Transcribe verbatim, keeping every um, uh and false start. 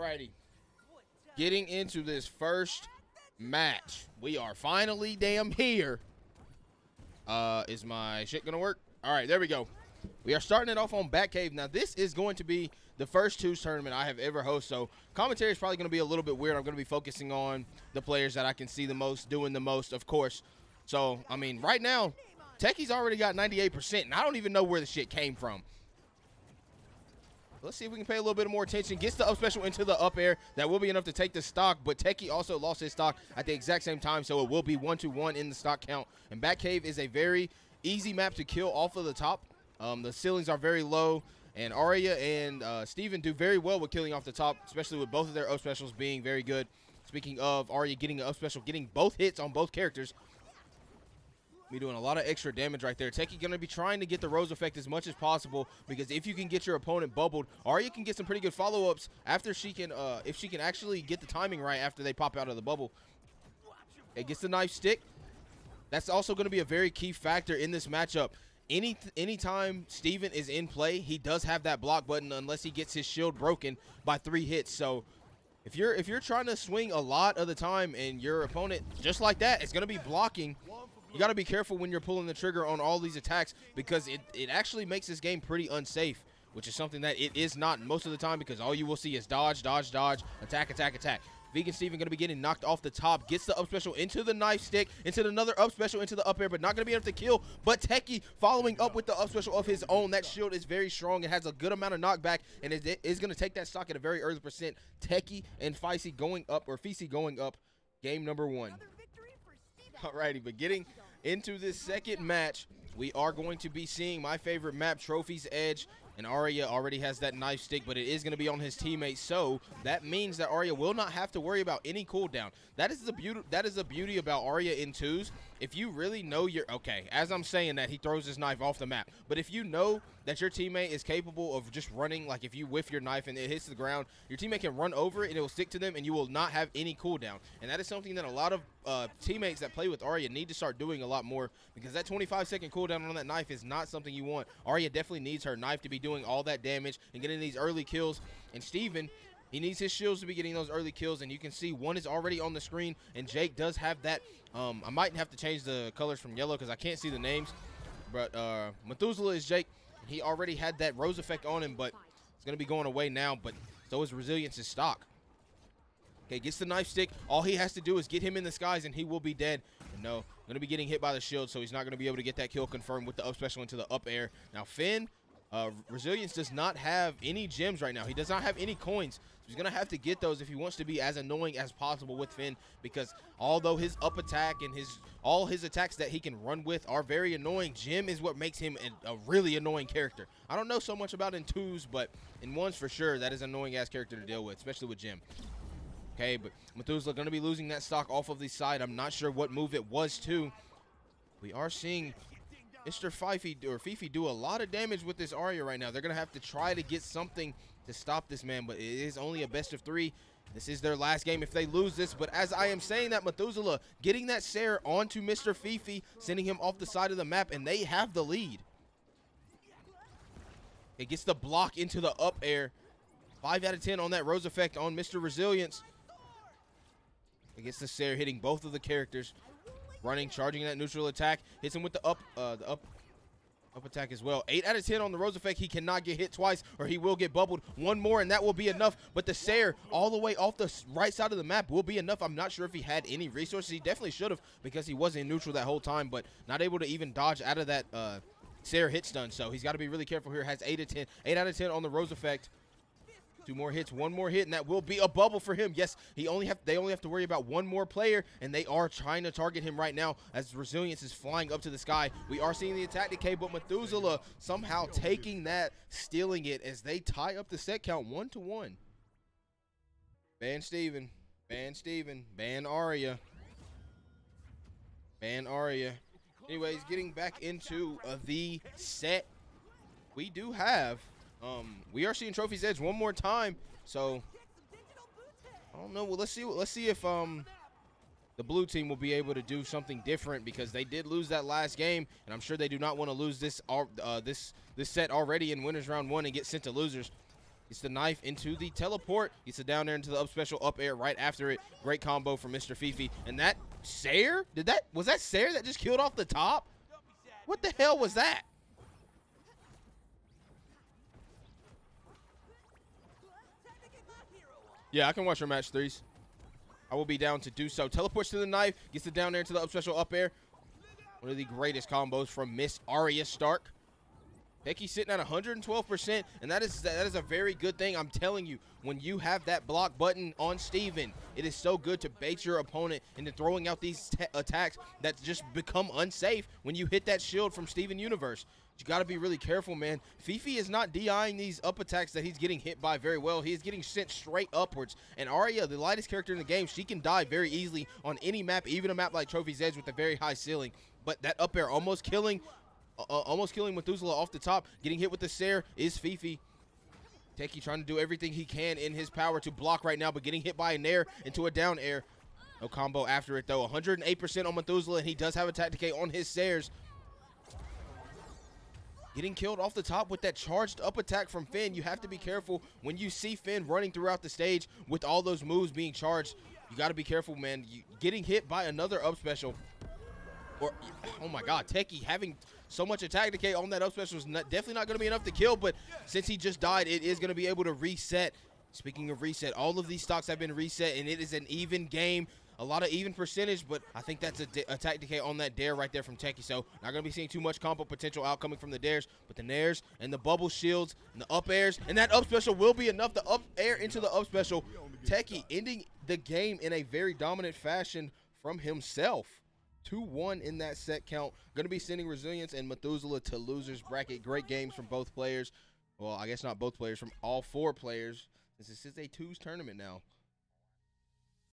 Alrighty. Getting into this first match. We are finally damn here. Uh, is my shit gonna work? Alright, there we go. We are starting it off on Batcave. Now, this is going to be the first two tournament I have ever hosted, so commentary is probably going to be a little bit weird. I'm going to be focusing on the players that I can see the most, doing the most, of course. So, I mean, right now, Teki's already got ninety-eight percent, and I don't even know where the shit came from. Let's see if we can pay a little bit more attention. Gets the up special into the up air. That will be enough to take the stock, but Teki also lost his stock at the exact same time, so it will be one to one in the stock count. And Batcave is a very easy map to kill off of the top. Um, the ceilings are very low, and Arya and uh, Steven do very well with killing off the top, especially with both of their up specials being very good. Speaking of Arya getting an up special, getting both hits on both characters. We're doing a lot of extra damage right there. Teki going to be trying to get the Rose effect as much as possible, because if you can get your opponent bubbled, Arya can get some pretty good follow-ups after she can, uh, if she can actually get the timing right after they pop out of the bubble. It gets the knife stick. That's also going to be a very key factor in this matchup. Any anytime Steven is in play, he does have that block button unless he gets his shield broken by three hits. So if you're if you're trying to swing a lot of the time and your opponent just like that is going to be blocking, you got to be careful when you're pulling the trigger on all these attacks, because it, it actually makes this game pretty unsafe, which is something that it is not most of the time, because all you will see is dodge, dodge, dodge, attack, attack, attack. Vegan Steven going to be getting knocked off the top. Gets the up special into the knife stick. Into another up special into the up air, but not going to be able to kill. But Teki following up with the up special of his own. That shield is very strong. It has a good amount of knockback, and it is going to take that stock at a very early percent. Teki and Feify going up, or Feify going up. Game number one. Alrighty, but getting into this second match, we are going to be seeing my favorite map, Trophy's Edge. And Arya already has that knife stick, but it is going to be on his teammate, so that means that Arya will not have to worry about any cooldown. That is the beauty. That is the beauty about Arya in twos. If you really know your okay, as I'm saying that, he throws his knife off the map. But if you know that your teammate is capable of just running, like if you whiff your knife and it hits the ground, your teammate can run over it and it will stick to them, and you will not have any cooldown. And that is something that a lot of uh, teammates that play with Arya need to start doing a lot more, because that twenty-five second cooldown on that knife is not something you want. Arya definitely needs her knife to be doing. Doing all that damage and getting these early kills, and Steven, he needs his shields to be getting those early kills. And you can see one is already on the screen, and Jake does have that. um I might have to change the colors from yellow because I can't see the names, but uh Mxthuselah is Jake. He already had that Rose effect on him, but it's gonna be going away now. But so is Resilienxe's stock. Okay, gets the knife stick. All he has to do is get him in the skies and he will be dead. And no, gonna be getting hit by the shield, so he's not gonna be able to get that kill confirmed with the up special into the up air. Now Finn, Uh, Resilienxe does not have any gems right now. He does not have any coins. So he's going to have to get those if he wants to be as annoying as possible with Finn, because although his up attack and his all his attacks that he can run with are very annoying, gem is what makes him a, a really annoying character. I don't know so much about in twos, but in ones for sure, that is an annoying-ass character to deal with, especially with gem. Okay, but Mxthuselah going to be losing that stock off of the side. I'm not sure what move it was to. We are seeing Mister Feify or Feify do a lot of damage with this Arya right now. They're going to have to try to get something to stop this man, but it is only a best of three. This is their last game if they lose this, but as I am saying that, Mxthuselah getting that Sarah onto Mister Feify, sending him off the side of the map, and they have the lead. It gets the block into the up air. five out of ten on that Rose effect on Mister Resilienxe. It gets the Sarah hitting both of the characters. Running, charging that neutral attack. Hits him with the up uh, the up, up attack as well. eight out of ten on the Rose effect. He cannot get hit twice or he will get bubbled. One more and that will be enough. But the Sayre all the way off the right side of the map will be enough. I'm not sure if he had any resources. He definitely should have, because he was in neutral that whole time, but not able to even dodge out of that uh, Sayre hit stun. So he's got to be really careful here. Has eight out of ten. eight out of ten on the Rose effect. Two more hits, one more hit, and that will be a bubble for him. Yes, he only have they only have to worry about one more player, and they are trying to target him right now as Resilienxe is flying up to the sky. We are seeing the attack decay, but Mxthuselah somehow taking that, stealing it as they tie up the set count one to one. Ban Steven, ban Steven, ban Arya, ban Arya. Anyways, getting back into uh, the set, we do have. Um, we are seeing Trophy's Edge one more time, so I don't know. Well, let's see. Let's see if um the blue team will be able to do something different, because they did lose that last game, and I'm sure they do not want to lose this uh, this this set already in winners round one and get sent to losers. Gets the knife into the teleport. Gets it down there into the up special, up air right after it. Great combo from Mister Feify. And that Sayre? Did that, was that Sayre that just killed off the top? What the hell was that? Yeah, I can watch your match threes. I will be down to do so. Teleports to the knife. Gets it down there into the up special, up air. One of the greatest combos from Miss Arya Stark. Teki sitting at one hundred twelve percent, and that is that is a very good thing. I'm telling you, when you have that block button on Steven, it is so good to bait your opponent into throwing out these attacks that just become unsafe when you hit that shield from Steven Universe. But you got to be really careful, man. Feify is not D I-ing these up attacks that he's getting hit by very well. He is getting sent straight upwards. And Arya, the lightest character in the game, she can die very easily on any map, even a map like Trophy's Edge with a very high ceiling. But that up air almost killing... Uh, almost killing Mxthuselah off the top. Getting hit with the Sayre is Feify. Teki trying to do everything he can in his power to block right now, but getting hit by an air into a down air. No combo after it, though. one hundred eight percent on Mxthuselah, and he does have attack decay on his Sayres. Getting killed off the top with that charged up attack from Finn. You have to be careful when you see Finn running throughout the stage with all those moves being charged. You got to be careful, man. You, getting hit by another up special. Or, oh my God, Teki having so much attack decay on that up special is not, definitely not going to be enough to kill, but since he just died, it is going to be able to reset. Speaking of reset, all of these stocks have been reset, and it is an even game. A lot of even percentage, but I think that's a de attack decay on that dare right there from Teki, so not going to be seeing too much combo potential out coming from the dares, but the nairs and the bubble shields and the up airs, and that up special will be enough. The up air into the up special. Teki ending the game in a very dominant fashion from himself. two one in that set count. Going to be sending Resilienxe and Mxthuselah to losers bracket. Great games from both players. Well, I guess not both players, from all four players. This is a twos tournament now.